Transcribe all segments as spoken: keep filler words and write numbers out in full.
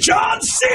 John C.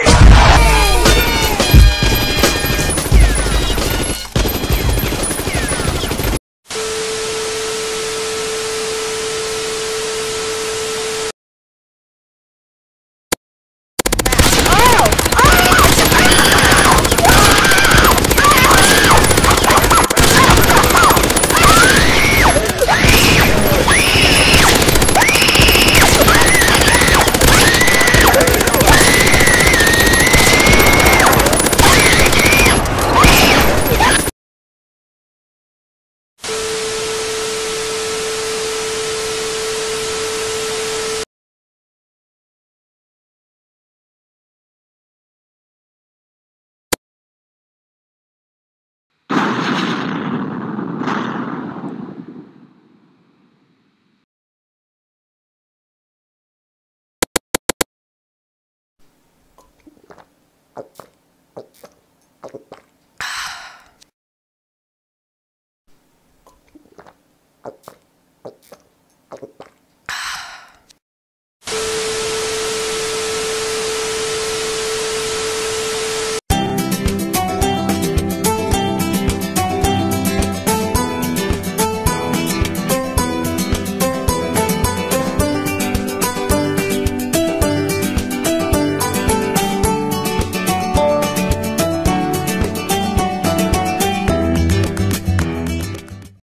Okay.